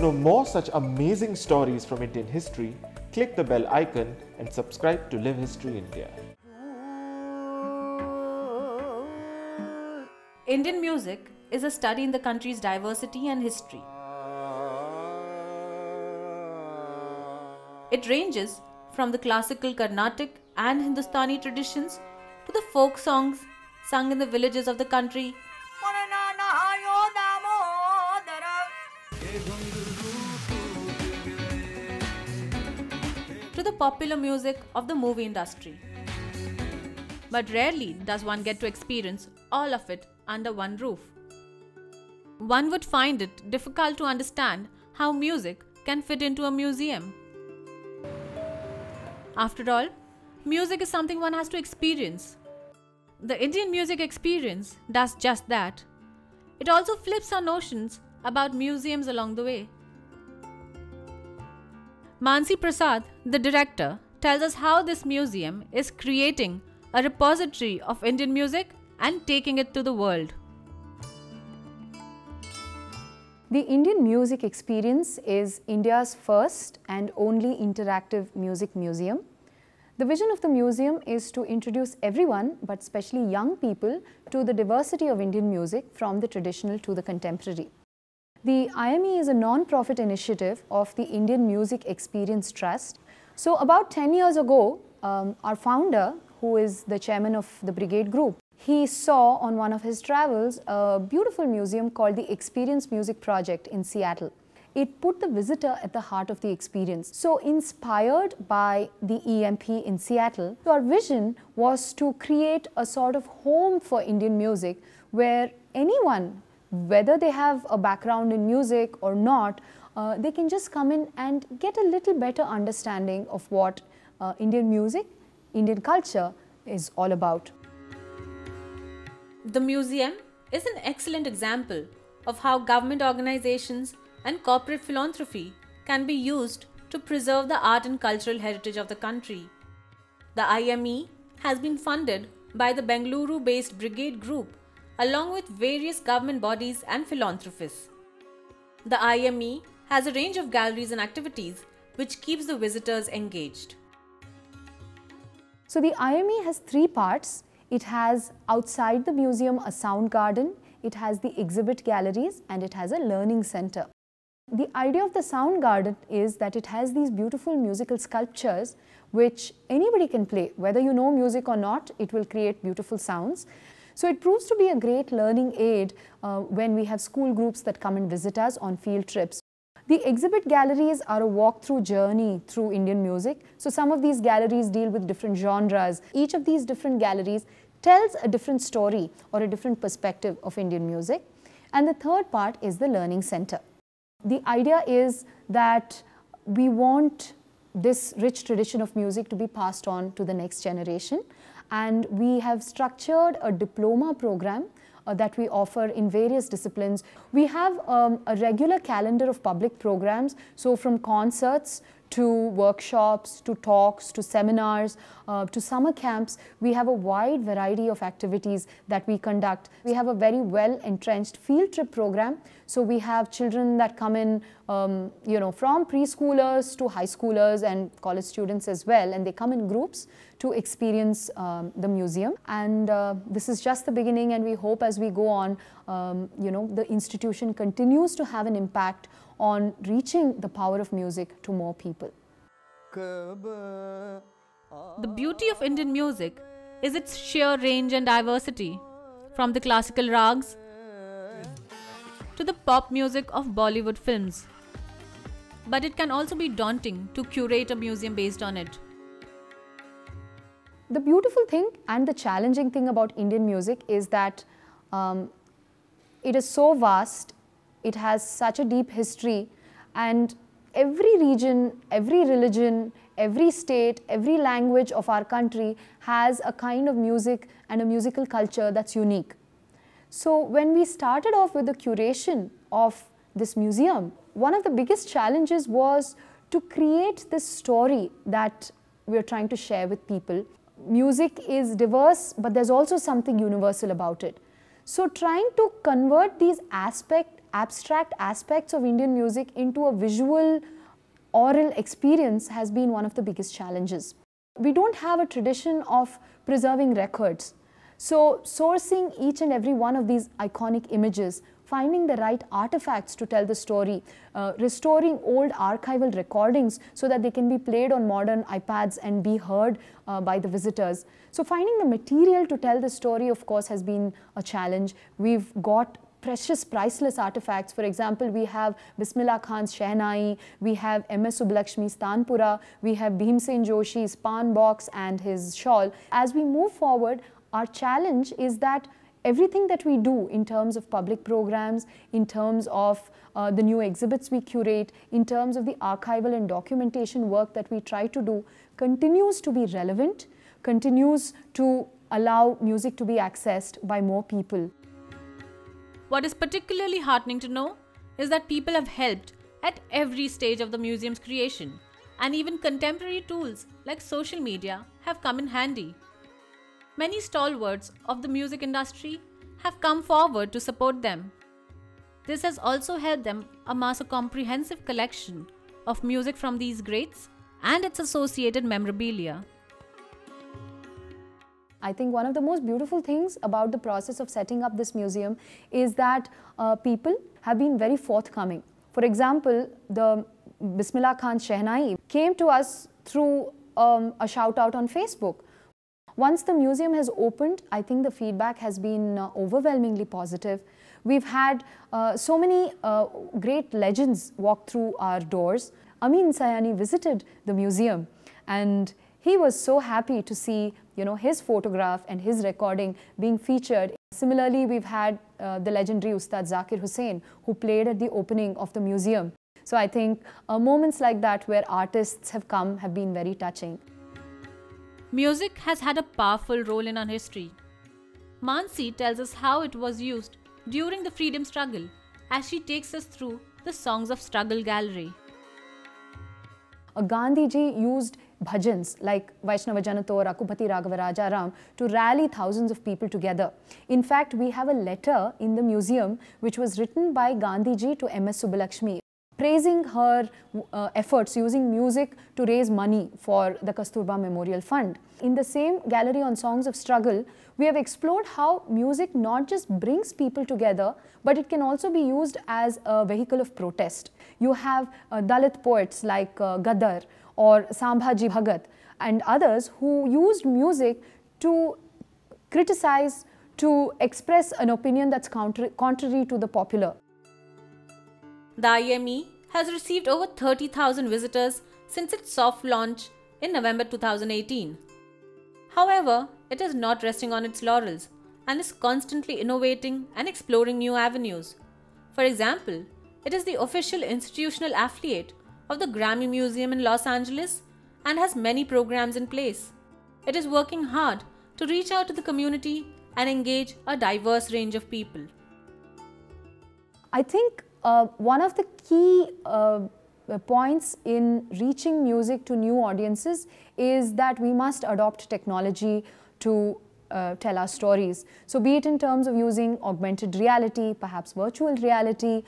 To know more such amazing stories from Indian history, click the bell icon and subscribe to Live History India. Indian music is a study in the country's diversity and history. It ranges from the classical Carnatic and Hindustani traditions to the folk songs sung in the villages of the country, to the popular music of the movie industry. But rarely does one get to experience all of it under one roof. One would find it difficult to understand how music can fit into a museum. After all, music is something one has to experience. The Indian Music Experience does just that. It also flips our notions about museums along the way. Mansi Prasad, the director, tells us how this museum is creating a repository of Indian music and taking it to the world. The Indian Music Experience is India's first and only interactive music museum. The vision of the museum is to introduce everyone, but especially young people, to the diversity of Indian music from the traditional to the contemporary. The IME is a non-profit initiative of the Indian Music Experience Trust. So about 10 years ago, our founder, who is the chairman of the Brigade Group, he saw on one of his travels a beautiful museum called the Experience Music Project in Seattle. It put the visitor at the heart of the experience. So inspired by the EMP in Seattle, our vision was to create a sort of home for Indian music where anyone, whether they have a background in music or not, they can just come in and get a little better understanding of what Indian music, Indian culture is all about. The museum is an excellent example of how government organizations and corporate philanthropy can be used to preserve the art and cultural heritage of the country. The IME has been funded by the Bengaluru-based Brigade Group along with various government bodies and philanthropists. The IME has a range of galleries and activities which keeps the visitors engaged. So the IME has three parts. It has outside the museum a sound garden, it has the exhibit galleries, and it has a learning center. The idea of the sound garden is that it has these beautiful musical sculptures which anybody can play. Whether you know music or not, it will create beautiful sounds. So it proves to be a great learning aid when we have school groups that come and visit us on field trips. The exhibit galleries are a walk-through journey through Indian music. So some of these galleries deal with different genres. Each of these different galleries tells a different story or a different perspective of Indian music. And the third part is the learning center. The idea is that we want this rich tradition of music to be passed on to the next generation. And we have structured a diploma program that we offer in various disciplines. We have a regular calendar of public programs, so from concerts to workshops, to talks, to seminars, to summer camps. We have a wide variety of activities that we conduct. We have a very well-entrenched field trip program. So we have children that come in, from preschoolers to high schoolers and college students as well, and they come in groups to experience the museum. And this is just the beginning, and we hope as we go on, the institution continues to have an impact on reaching the power of music to more people. The beauty of Indian music is its sheer range and diversity, from the classical rags to the pop music of Bollywood films. But it can also be daunting to curate a museum based on it. The beautiful thing and the challenging thing about Indian music is that it is so vast. It has such a deep history, and every region, every religion, every state, every language of our country has a kind of music and a musical culture that's unique. So when we started off with the curation of this museum, one of the biggest challenges was to create this story that we're trying to share with people. Music is diverse, but there's also something universal about it. So trying to convert these aspects abstract aspects of Indian music into a visual, oral experience has been one of the biggest challenges. We don't have a tradition of preserving records. So sourcing each and every one of these iconic images, finding the right artifacts to tell the story, restoring old archival recordings so that they can be played on modern iPads and be heard by the visitors. So finding the material to tell the story, of course, has been a challenge. We've got precious, priceless artifacts. For example, we have Bismillah Khan's Shehnai, we have M.S. Sublakshmi's Tanpura, we have Bhimsen Joshi's Pan Box and his shawl. As we move forward, our challenge is that everything that we do in terms of public programs, in terms of the new exhibits we curate, in terms of the archival and documentation work that we try to do, continues to be relevant, continues to allow music to be accessed by more people. What is particularly heartening to know is that people have helped at every stage of the museum's creation, and even contemporary tools like social media have come in handy. Many stalwarts of the music industry have come forward to support them. This has also helped them amass a comprehensive collection of music from these greats and its associated memorabilia. I think one of the most beautiful things about the process of setting up this museum is that people have been very forthcoming. For example, the Bismillah Khan Shehnai came to us through a shout out on Facebook. Once the museum has opened, I think the feedback has been overwhelmingly positive. We've had so many great legends walk through our doors. Amin Sayani visited the museum and he was so happy to see, you know, his photograph and his recording being featured. Similarly, we've had the legendary Ustad Zakir Hussain, who played at the opening of the museum. So I think moments like that where artists have come have been very touching. Music has had a powerful role in our history. Mansi tells us how it was used during the freedom struggle as she takes us through the Songs of Struggle gallery. Gandhiji used bhajans like Vaishnava Janato or Akubhati Raghavaraja Ram to rally thousands of people together. In fact, we have a letter in the museum which was written by Gandhiji to M.S. Subbulakshmi, praising her efforts using music to raise money for the Kasturba Memorial Fund. In the same gallery on Songs of Struggle, we have explored how music not just brings people together, but it can also be used as a vehicle of protest. You have Dalit poets like Gadar or Sambhaji Bhagat and others who used music to criticize, to express an opinion that's contrary to the popular. The IME has received over 30,000 visitors since its soft launch in November 2018. However, it is not resting on its laurels and is constantly innovating and exploring new avenues. For example, it is the official institutional affiliate of the Grammy Museum in Los Angeles and has many programs in place. It is working hard to reach out to the community and engage a diverse range of people. I think one of the key points in reaching music to new audiences is that we must adopt technology to tell our stories. So be it in terms of using augmented reality, perhaps virtual reality,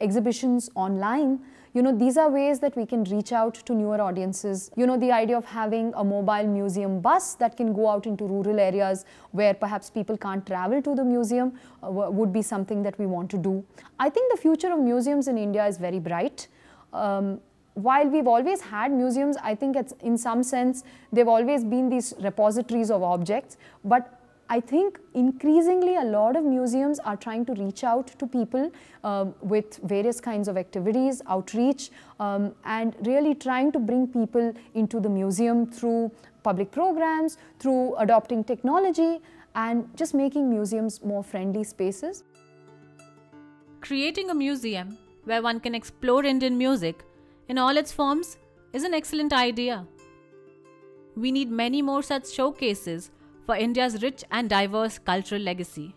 exhibitions online, you know, these are ways that we can reach out to newer audiences. You know, the idea of having a mobile museum bus that can go out into rural areas where perhaps people can't travel to the museum would be something that we want to do. I think the future of museums in India is very bright. While we've always had museums, I think it's, in some sense, they've always been these repositories of objects. But I think increasingly a lot of museums are trying to reach out to people with various kinds of activities, outreach, and really trying to bring people into the museum through public programs, through adopting technology, and just making museums more friendly spaces. Creating a museum where one can explore Indian music in all its forms is an excellent idea. We need many more such showcases for India's rich and diverse cultural legacy.